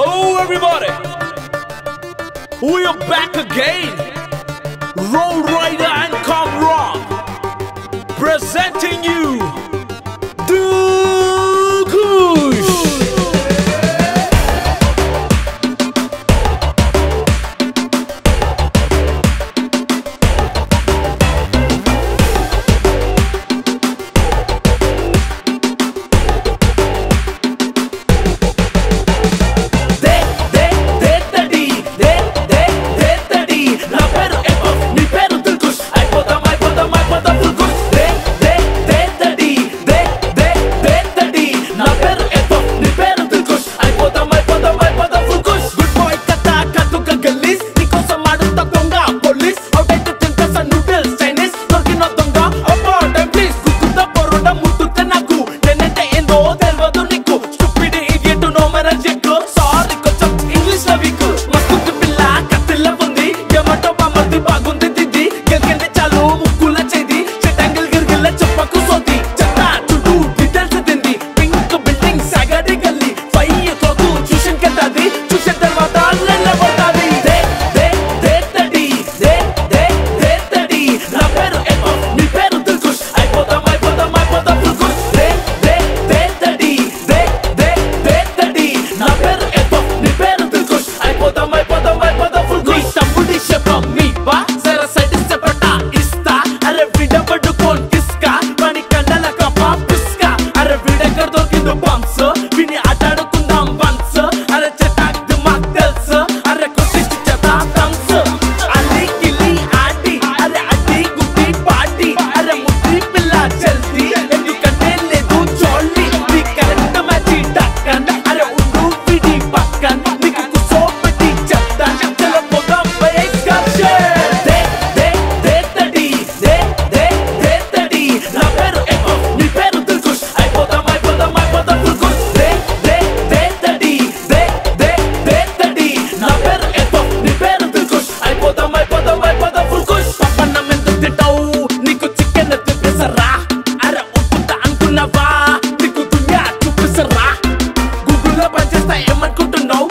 Hello everybody, we are back again. Roll Rida and KAMRAN presenting you I am not good to know.